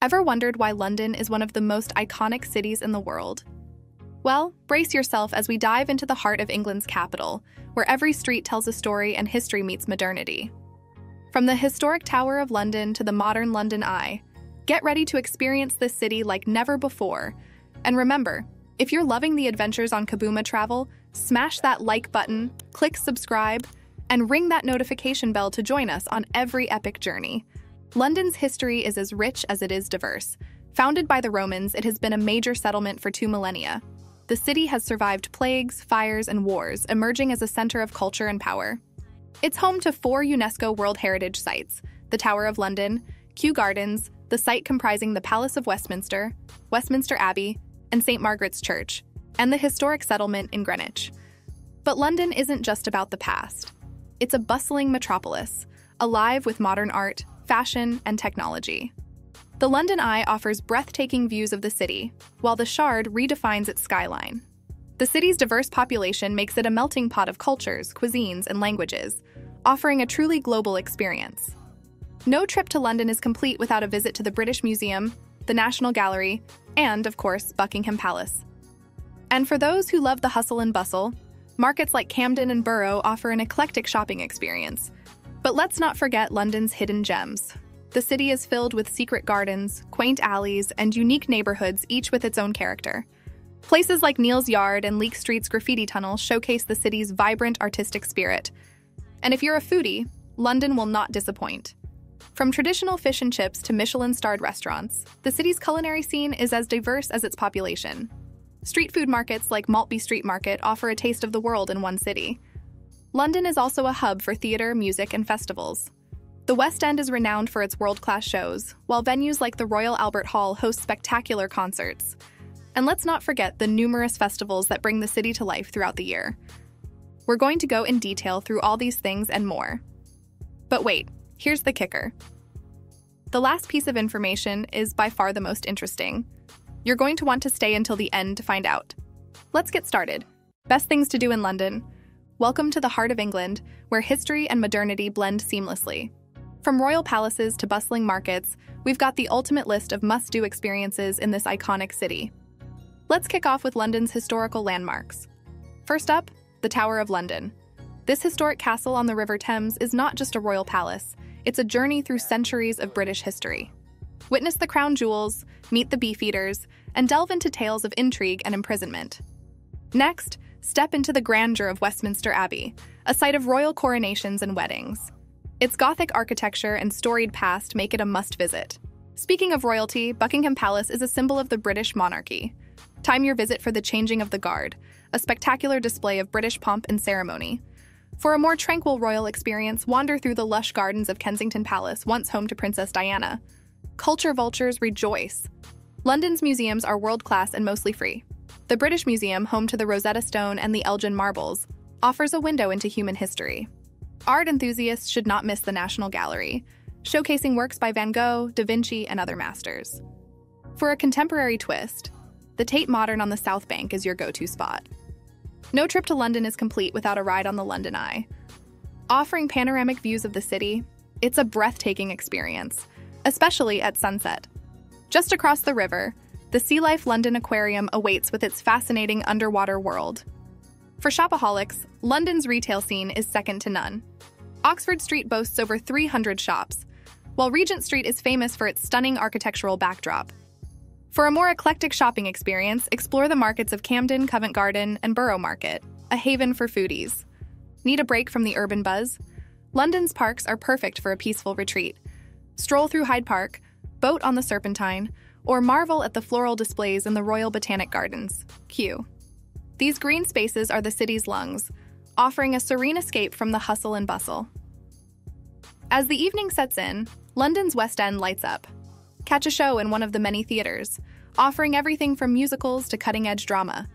Ever wondered why London is one of the most iconic cities in the world? Well, brace yourself as we dive into the heart of England's capital, where every street tells a story and history meets modernity. From the historic Tower of London to the modern London Eye, get ready to experience this city like never before. And remember, if you're loving the adventures on Kabooma Travel, smash that like button, click subscribe, and ring that notification bell to join us on every epic journey. London's history is as rich as it is diverse. Founded by the Romans, it has been a major settlement for 2 millennia. The city has survived plagues, fires, and wars, emerging as a center of culture and power. It's home to 4 UNESCO World Heritage Sites, the Tower of London, Kew Gardens, the site comprising the Palace of Westminster, Westminster Abbey, and St. Margaret's Church, and the historic settlement in Greenwich. But London isn't just about the past. It's a bustling metropolis, alive with modern art, fashion, and technology. The London Eye offers breathtaking views of the city, while the Shard redefines its skyline. The city's diverse population makes it a melting pot of cultures, cuisines, and languages, offering a truly global experience. No trip to London is complete without a visit to the British Museum, the National Gallery, and, of course, Buckingham Palace. And for those who love the hustle and bustle, markets like Camden and Borough offer an eclectic shopping experience. But let's not forget London's hidden gems. The city is filled with secret gardens, quaint alleys, and unique neighborhoods, each with its own character. Places like Neal's Yard and Leek Street's graffiti tunnel showcase the city's vibrant artistic spirit. And if you're a foodie, London will not disappoint. From traditional fish and chips to Michelin-starred restaurants, the city's culinary scene is as diverse as its population. Street food markets like Maltby Street Market offer a taste of the world in one city. London is also a hub for theater, music, and festivals. The West End is renowned for its world-class shows, while venues like the Royal Albert Hall host spectacular concerts. And let's not forget the numerous festivals that bring the city to life throughout the year. We're going to go in detail through all these things and more. But wait, here's the kicker. The last piece of information is by far the most interesting. You're going to want to stay until the end to find out. Let's get started. Best things to do in London. Welcome to the heart of England, where history and modernity blend seamlessly. From royal palaces to bustling markets, we've got the ultimate list of must-do experiences in this iconic city. Let's kick off with London's historical landmarks. First up, the Tower of London. This historic castle on the River Thames is not just a royal palace, it's a journey through centuries of British history. Witness the crown jewels, meet the Beefeaters, and delve into tales of intrigue and imprisonment. Next, step into the grandeur of Westminster Abbey, a site of royal coronations and weddings. Its Gothic architecture and storied past make it a must-visit. Speaking of royalty, Buckingham Palace is a symbol of the British monarchy. Time your visit for the Changing of the Guard, a spectacular display of British pomp and ceremony. For a more tranquil royal experience, wander through the lush gardens of Kensington Palace, once home to Princess Diana. Culture vultures rejoice. London's museums are world-class and mostly free. The British Museum, home to the Rosetta Stone and the Elgin Marbles, offers a window into human history. Art enthusiasts should not miss the National Gallery, showcasing works by Van Gogh, Da Vinci, and other masters. For a contemporary twist, the Tate Modern on the South Bank is your go-to spot. No trip to London is complete without a ride on the London Eye. Offering panoramic views of the city, it's a breathtaking experience, especially at sunset. Just across the river, the Sea Life London Aquarium awaits with its fascinating underwater world. For shopaholics, London's retail scene is second to none. Oxford Street boasts over 300 shops, while Regent Street is famous for its stunning architectural backdrop. For a more eclectic shopping experience, explore the markets of Camden, Covent Garden, and Borough Market, a haven for foodies. Need a break from the urban buzz? London's parks are perfect for a peaceful retreat. Stroll through Hyde Park, boat on the Serpentine, or marvel at the floral displays in the Royal Botanic Gardens, Kew. These green spaces are the city's lungs, offering a serene escape from the hustle and bustle. As the evening sets in, London's West End lights up. Catch a show in one of the many theaters, offering everything from musicals to cutting-edge drama.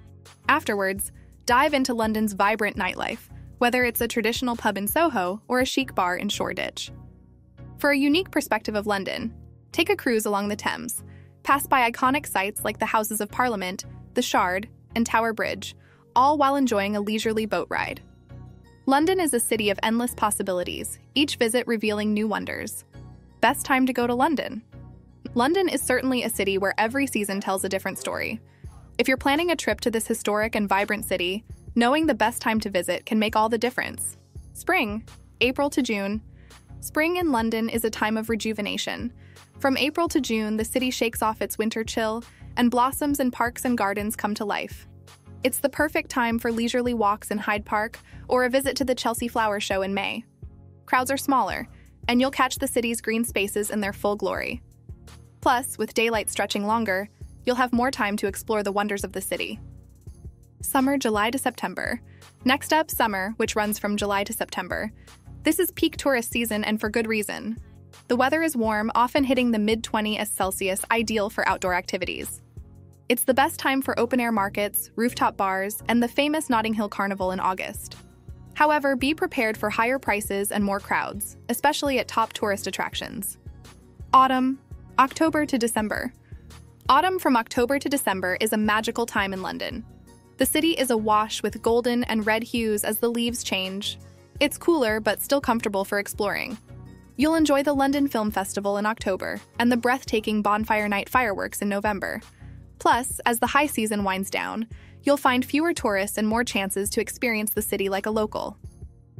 Afterwards, dive into London's vibrant nightlife, whether it's a traditional pub in Soho or a chic bar in Shoreditch. For a unique perspective of London, take a cruise along the Thames, pass by iconic sites like the Houses of Parliament, the Shard, and Tower Bridge, all while enjoying a leisurely boat ride. London is a city of endless possibilities, each visit revealing new wonders. Best time to go to London? London is certainly a city where every season tells a different story. If you're planning a trip to this historic and vibrant city, knowing the best time to visit can make all the difference. Spring, April to June. Spring in London is a time of rejuvenation. From April to June, the city shakes off its winter chill, and blossoms in parks and gardens come to life. It's the perfect time for leisurely walks in Hyde Park or a visit to the Chelsea Flower Show in May. Crowds are smaller, and you'll catch the city's green spaces in their full glory. Plus, with daylight stretching longer, you'll have more time to explore the wonders of the city. Summer, July to September. Next up, summer, which runs from July to September. This is peak tourist season, and for good reason. The weather is warm, often hitting the mid-20s Celsius, ideal for outdoor activities. It's the best time for open-air markets, rooftop bars, and the famous Notting Hill Carnival in August. However, be prepared for higher prices and more crowds, especially at top tourist attractions. Autumn, October to December. Autumn from October to December is a magical time in London. The city is awash with golden and red hues as the leaves change. It's cooler but still comfortable for exploring. You'll enjoy the London Film Festival in October and the breathtaking Bonfire Night fireworks in November. Plus, as the high season winds down, you'll find fewer tourists and more chances to experience the city like a local.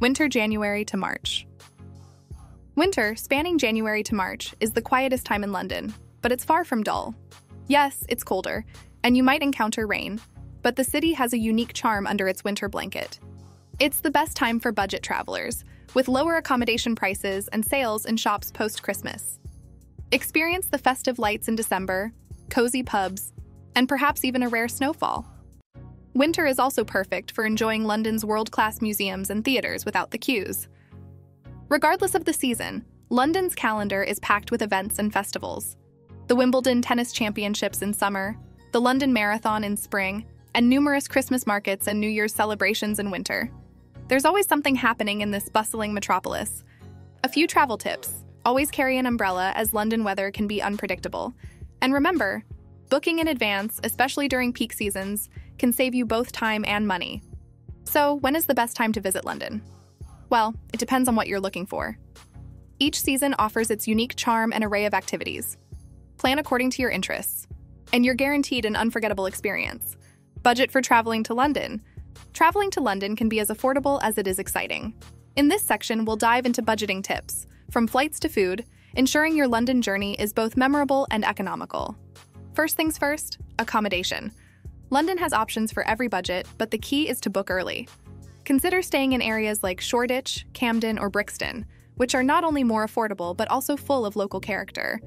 Winter, January to March. Winter, spanning January to March, is the quietest time in London, but it's far from dull. Yes, it's colder, and you might encounter rain, but the city has a unique charm under its winter blanket. It's the best time for budget travelers, with lower accommodation prices and sales in shops post-Christmas. Experience the festive lights in December, cozy pubs, and perhaps even a rare snowfall. Winter is also perfect for enjoying London's world-class museums and theaters without the queues. Regardless of the season, London's calendar is packed with events and festivals. The Wimbledon Tennis Championships in summer, the London Marathon in spring, and numerous Christmas markets and New Year's celebrations in winter. There's always something happening in this bustling metropolis. A few travel tips. Always carry an umbrella, as London weather can be unpredictable. And remember, booking in advance, especially during peak seasons, can save you both time and money. So, when is the best time to visit London? Well, it depends on what you're looking for. Each season offers its unique charm and array of activities. Plan according to your interests, and you're guaranteed an unforgettable experience. Budget for traveling to London. Traveling to London can be as affordable as it is exciting. In this section, we'll dive into budgeting tips, from flights to food, ensuring your London journey is both memorable and economical. First things first, accommodation. London has options for every budget, but the key is to book early. Consider staying in areas like Shoreditch, Camden, or Brixton, which are not only more affordable but also full of local character.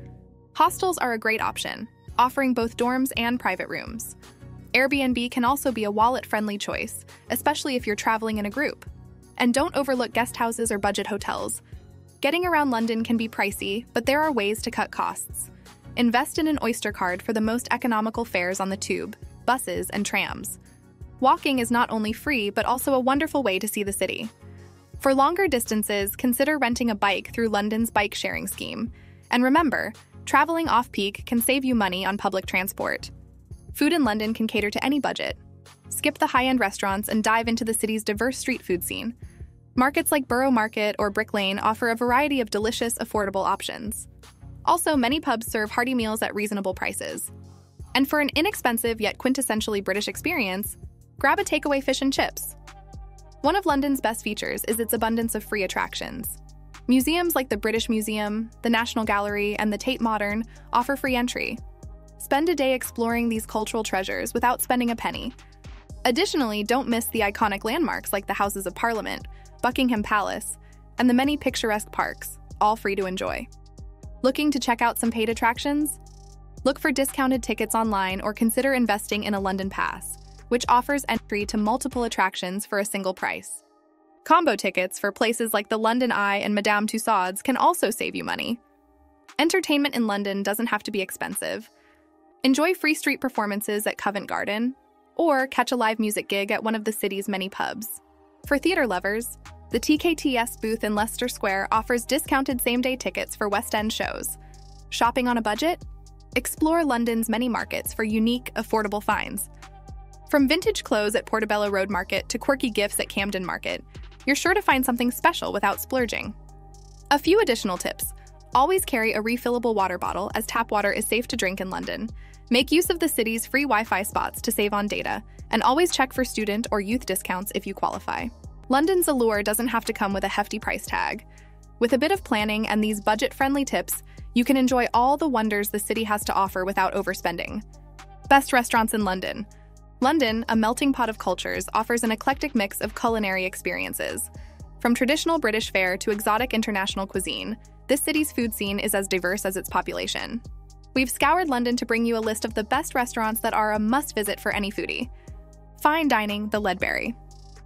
Hostels are a great option, offering both dorms and private rooms. Airbnb can also be a wallet-friendly choice, especially if you're traveling in a group. And don't overlook guest houses or budget hotels. Getting around London can be pricey, but there are ways to cut costs. Invest in an Oyster card for the most economical fares on the tube, buses, and trams. Walking is not only free, but also a wonderful way to see the city. For longer distances, consider renting a bike through London's bike sharing scheme. And remember, traveling off-peak can save you money on public transport. Food in London can cater to any budget. Skip the high-end restaurants and dive into the city's diverse street food scene. Markets like Borough Market or Brick Lane offer a variety of delicious, affordable options. Also, many pubs serve hearty meals at reasonable prices. And for an inexpensive yet quintessentially British experience, grab a takeaway fish and chips. One of London's best features is its abundance of free attractions. Museums like the British Museum, the National Gallery, and the Tate Modern offer free entry. Spend a day exploring these cultural treasures without spending a penny. Additionally, don't miss the iconic landmarks like the Houses of Parliament, Buckingham Palace, and the many picturesque parks, all free to enjoy. Looking to check out some paid attractions? Look for discounted tickets online or consider investing in a London Pass, which offers entry to multiple attractions for a single price. Combo tickets for places like the London Eye and Madame Tussauds can also save you money. Entertainment in London doesn't have to be expensive. Enjoy free street performances at Covent Garden, or catch a live music gig at one of the city's many pubs. For theater lovers, the TKTS booth in Leicester Square offers discounted same-day tickets for West End shows. Shopping on a budget? Explore London's many markets for unique, affordable finds. From vintage clothes at Portobello Road Market to quirky gifts at Camden Market, you're sure to find something special without splurging. A few additional tips. Always carry a refillable water bottle, as tap water is safe to drink in London. Make use of the city's free Wi-Fi spots to save on data, and always check for student or youth discounts if you qualify. London's allure doesn't have to come with a hefty price tag. With a bit of planning and these budget-friendly tips, you can enjoy all the wonders the city has to offer without overspending. Best restaurants in London. London, a melting pot of cultures, offers an eclectic mix of culinary experiences. From traditional British fare to exotic international cuisine, this city's food scene is as diverse as its population. We've scoured London to bring you a list of the best restaurants that are a must-visit for any foodie. Fine dining, the Ledbury.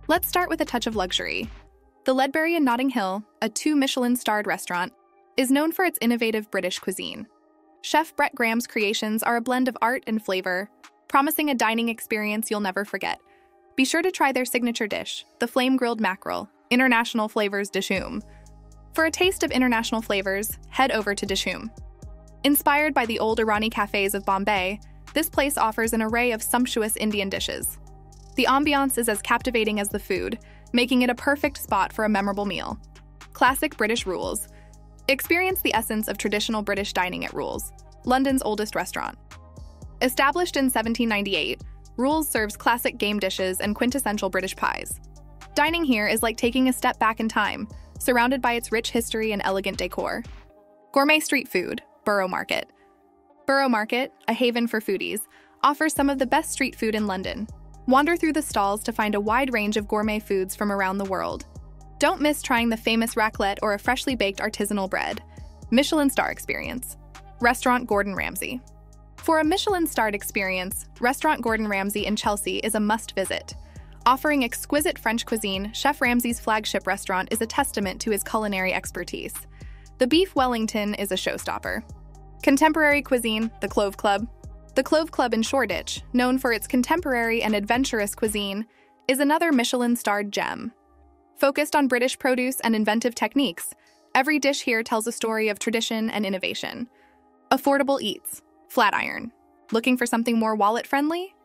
Let's start with a touch of luxury. The Ledbury in Notting Hill, a 2-Michelin-starred restaurant, is known for its innovative British cuisine. Chef Brett Graham's creations are a blend of art and flavor, promising a dining experience you'll never forget. Be sure to try their signature dish, the flame-grilled mackerel, international flavors Dishoom. For a taste of international flavors, head over to Dishoom. Inspired by the old Irani cafes of Bombay, this place offers an array of sumptuous Indian dishes. The ambiance is as captivating as the food, making it a perfect spot for a memorable meal. Classic British Rules. Experience the essence of traditional British dining at Rules, London's oldest restaurant. Established in 1798, Rules serves classic game dishes and quintessential British pies. Dining here is like taking a step back in time, surrounded by its rich history and elegant decor. Gourmet street food, Borough Market. Borough Market, a haven for foodies, offers some of the best street food in London. Wander through the stalls to find a wide range of gourmet foods from around the world. Don't miss trying the famous raclette or a freshly baked artisanal bread. Michelin star experience. Restaurant Gordon Ramsay. For a Michelin-starred experience, Restaurant Gordon Ramsay in Chelsea is a must-visit. Offering exquisite French cuisine, Chef Ramsay's flagship restaurant is a testament to his culinary expertise. The Beef Wellington is a showstopper. Contemporary cuisine, the Clove Club. The Clove Club in Shoreditch, known for its contemporary and adventurous cuisine, is another Michelin-starred gem. Focused on British produce and inventive techniques, every dish here tells a story of tradition and innovation. Affordable eats, Flatiron. Looking for something more wallet-friendly?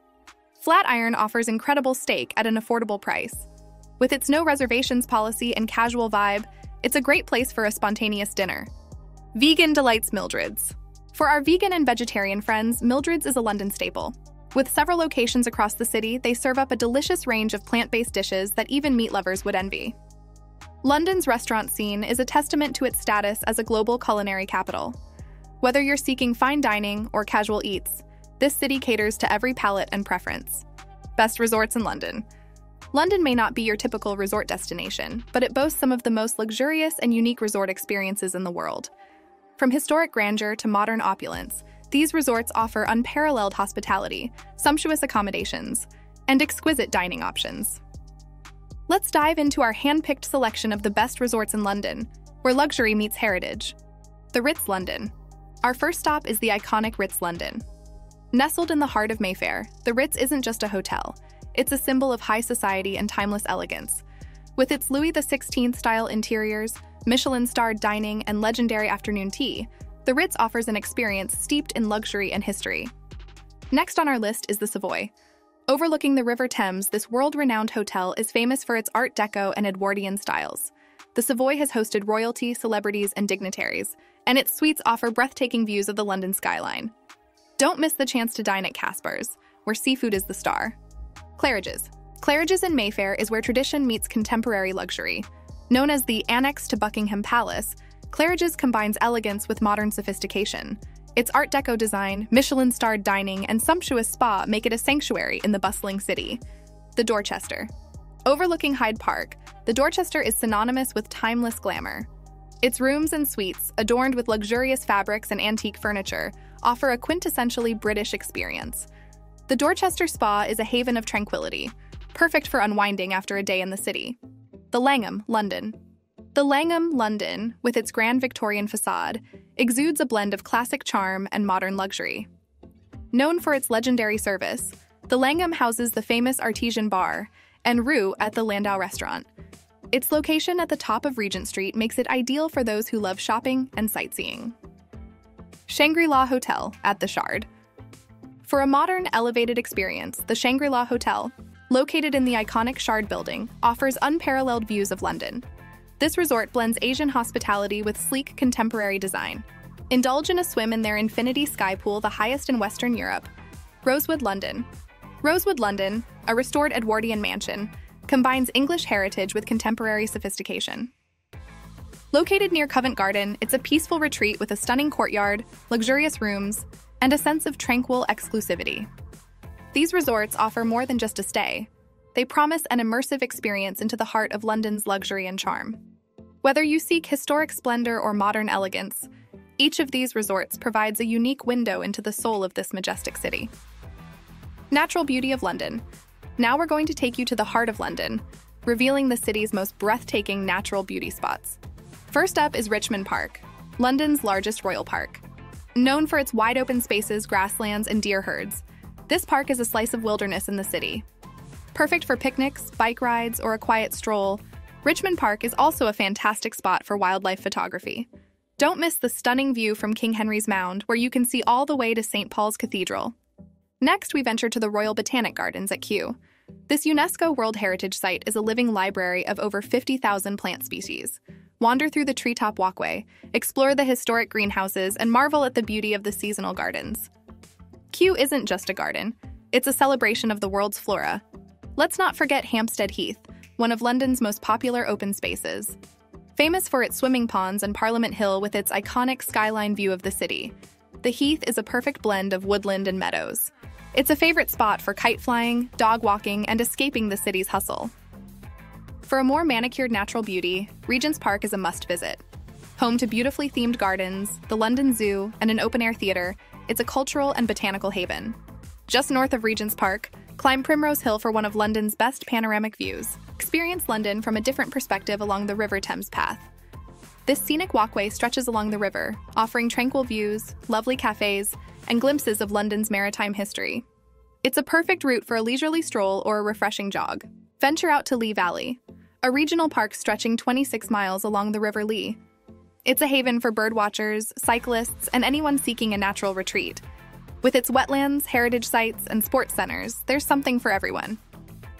Flatiron offers incredible steak at an affordable price. With its no reservations policy and casual vibe, it's a great place for a spontaneous dinner. Vegan delights, Mildred's. For our vegan and vegetarian friends, Mildred's is a London staple. With several locations across the city, they serve up a delicious range of plant-based dishes that even meat lovers would envy. London's restaurant scene is a testament to its status as a global culinary capital. Whether you're seeking fine dining or casual eats, this city caters to every palate and preference. Best resorts in London. London may not be your typical resort destination, but it boasts some of the most luxurious and unique resort experiences in the world. From historic grandeur to modern opulence, these resorts offer unparalleled hospitality, sumptuous accommodations, and exquisite dining options. Let's dive into our hand-picked selection of the best resorts in London, where luxury meets heritage. The Ritz London. Our first stop is the iconic Ritz London. Nestled in the heart of Mayfair, the Ritz isn't just a hotel. It's a symbol of high society and timeless elegance. With its Louis XVI-style interiors, Michelin-starred dining, and legendary afternoon tea, the Ritz offers an experience steeped in luxury and history. Next on our list is the Savoy. Overlooking the River Thames, this world-renowned hotel is famous for its Art Deco and Edwardian styles. The Savoy has hosted royalty, celebrities, and dignitaries, and its suites offer breathtaking views of the London skyline. Don't miss the chance to dine at Casper's, where seafood is the star. Claridge's. Claridge's in Mayfair is where tradition meets contemporary luxury. Known as the annex to Buckingham Palace, Claridge's combines elegance with modern sophistication. Its Art Deco design, Michelin-starred dining, and sumptuous spa make it a sanctuary in the bustling city. The Dorchester. Overlooking Hyde Park, the Dorchester is synonymous with timeless glamour. Its rooms and suites, adorned with luxurious fabrics and antique furniture, offer a quintessentially British experience. The Dorchester Spa is a haven of tranquility, perfect for unwinding after a day in the city. The Langham, London. The Langham, London, with its grand Victorian facade, exudes a blend of classic charm and modern luxury. Known for its legendary service, the Langham houses the famous Artesian Bar and Rue at the Landau Restaurant. Its location at the top of Regent Street makes it ideal for those who love shopping and sightseeing. Shangri-La Hotel at the Shard. For a modern, elevated experience, the Shangri-La Hotel, located in the iconic Shard building, offers unparalleled views of London. This resort blends Asian hospitality with sleek contemporary design. Indulge in a swim in their infinity sky pool, the highest in Western Europe. Rosewood, London. Rosewood, London, a restored Edwardian mansion, combines English heritage with contemporary sophistication. Located near Covent Garden, it's a peaceful retreat with a stunning courtyard, luxurious rooms, and a sense of tranquil exclusivity. These resorts offer more than just a stay. They promise an immersive experience into the heart of London's luxury and charm. Whether you seek historic splendor or modern elegance, each of these resorts provides a unique window into the soul of this majestic city. Natural beauty of London. Now we're going to take you to the heart of London, revealing the city's most breathtaking natural beauty spots. First up is Richmond Park, London's largest royal park. Known for its wide-open spaces, grasslands, and deer herds, this park is a slice of wilderness in the city. Perfect for picnics, bike rides, or a quiet stroll, Richmond Park is also a fantastic spot for wildlife photography. Don't miss the stunning view from King Henry's Mound, where you can see all the way to St. Paul's Cathedral. Next, we venture to the Royal Botanic Gardens at Kew. This UNESCO World Heritage Site is a living library of over 50,000 plant species. Wander through the treetop walkway, explore the historic greenhouses, and marvel at the beauty of the seasonal gardens. Kew isn't just a garden, it's a celebration of the world's flora. Let's not forget Hampstead Heath, one of London's most popular open spaces. Famous for its swimming ponds and Parliament Hill with its iconic skyline view of the city, the Heath is a perfect blend of woodland and meadows. It's a favorite spot for kite flying, dog walking, and escaping the city's hustle. For a more manicured natural beauty, Regent's Park is a must-visit. Home to beautifully themed gardens, the London Zoo, and an open-air theater, it's a cultural and botanical haven. Just north of Regent's Park, climb Primrose Hill for one of London's best panoramic views. Experience London from a different perspective along the River Thames path. This scenic walkway stretches along the river, offering tranquil views, lovely cafes, and glimpses of London's maritime history. It's a perfect route for a leisurely stroll or a refreshing jog. Venture out to Lee Valley, a regional park stretching 26 miles along the River Lee. It's a haven for birdwatchers, cyclists, and anyone seeking a natural retreat. With its wetlands, heritage sites, and sports centers, there's something for everyone.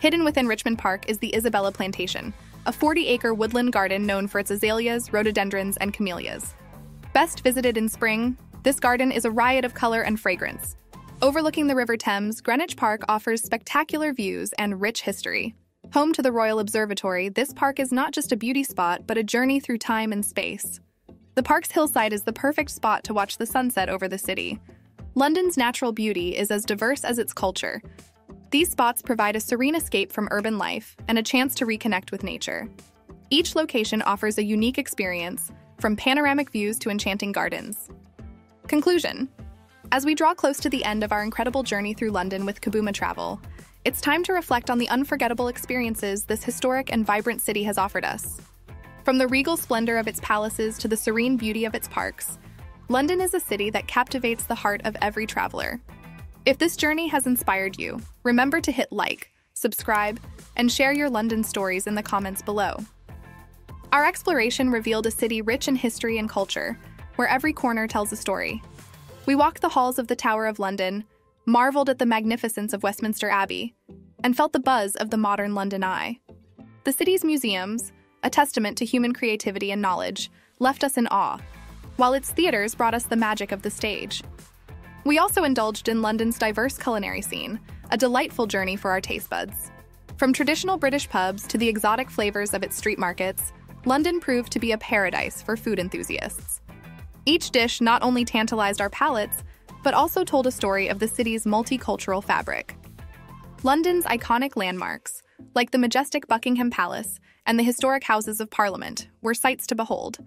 Hidden within Richmond Park is the Isabella Plantation, a 40-acre woodland garden known for its azaleas, rhododendrons, and camellias. Best visited in spring, this garden is a riot of color and fragrance. Overlooking the River Thames, Greenwich Park offers spectacular views and rich history. Home to the Royal Observatory, this park is not just a beauty spot, but a journey through time and space. The park's hillside is the perfect spot to watch the sunset over the city. London's natural beauty is as diverse as its culture. These spots provide a serene escape from urban life and a chance to reconnect with nature. Each location offers a unique experience, from panoramic views to enchanting gardens. Conclusion. As we draw close to the end of our incredible journey through London with Kabooma Travel, it's time to reflect on the unforgettable experiences this historic and vibrant city has offered us. From the regal splendor of its palaces to the serene beauty of its parks, London is a city that captivates the heart of every traveler. If this journey has inspired you, remember to hit like, subscribe, and share your London stories in the comments below. Our exploration revealed a city rich in history and culture, where every corner tells a story. We walked the halls of the Tower of London, marveled at the magnificence of Westminster Abbey, and felt the buzz of the modern London Eye. The city's museums, a testament to human creativity and knowledge, left us in awe, while its theaters brought us the magic of the stage. We also indulged in London's diverse culinary scene, a delightful journey for our taste buds. From traditional British pubs to the exotic flavors of its street markets, London proved to be a paradise for food enthusiasts. Each dish not only tantalized our palates, but also told a story of the city's multicultural fabric. London's iconic landmarks, like the majestic Buckingham Palace and the historic Houses of Parliament, were sights to behold.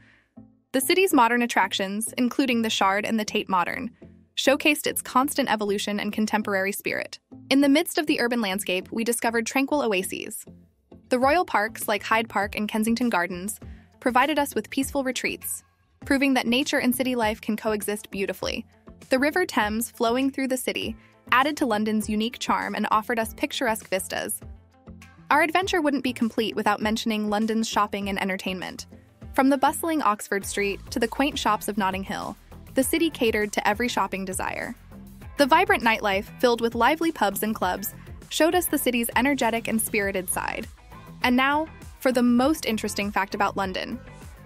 The city's modern attractions, including the Shard and the Tate Modern, showcased its constant evolution and contemporary spirit. In the midst of the urban landscape, we discovered tranquil oases. The royal parks, like Hyde Park and Kensington Gardens, provided us with peaceful retreats, proving that nature and city life can coexist beautifully. The River Thames, flowing through the city, added to London's unique charm and offered us picturesque vistas. Our adventure wouldn't be complete without mentioning London's shopping and entertainment. From the bustling Oxford Street to the quaint shops of Notting Hill, the city catered to every shopping desire. The vibrant nightlife, filled with lively pubs and clubs, showed us the city's energetic and spirited side. And now, for the most interesting fact about London.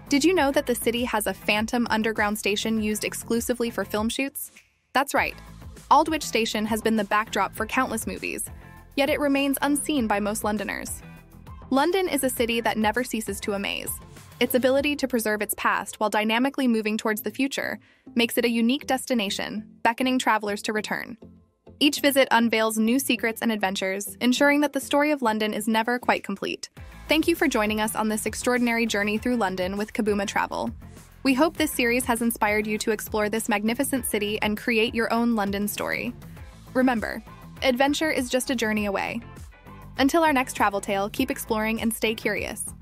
Did you know that the city has a phantom underground station used exclusively for film shoots? That's right. Aldwych Station has been the backdrop for countless movies, yet it remains unseen by most Londoners. London is a city that never ceases to amaze. Its ability to preserve its past while dynamically moving towards the future makes it a unique destination, beckoning travelers to return. Each visit unveils new secrets and adventures, ensuring that the story of London is never quite complete. Thank you for joining us on this extraordinary journey through London with Kabooma Travel. We hope this series has inspired you to explore this magnificent city and create your own London story. Remember, adventure is just a journey away. Until our next travel tale, keep exploring and stay curious.